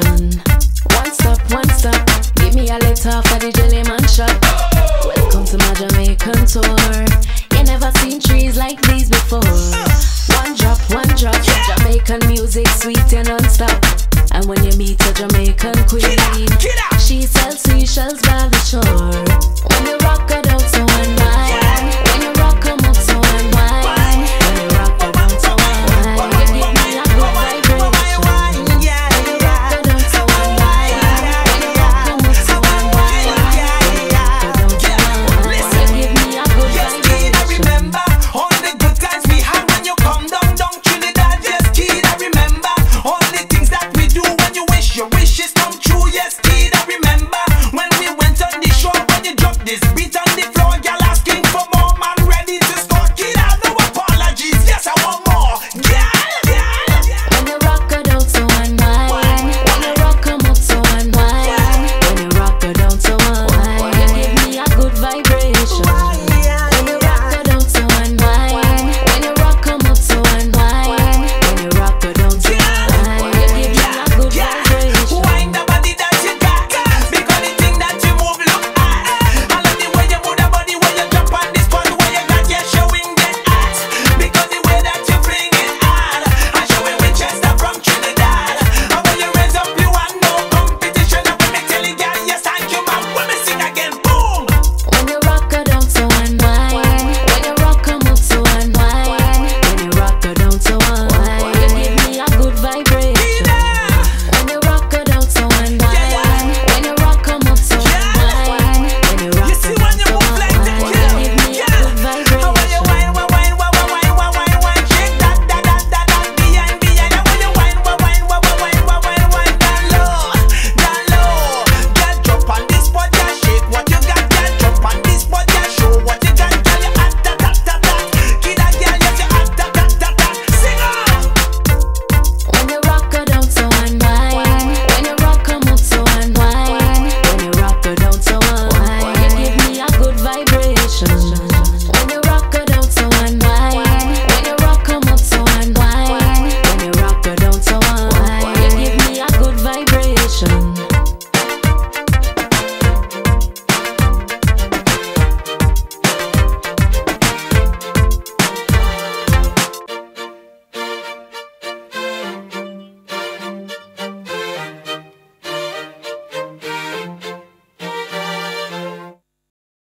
Session.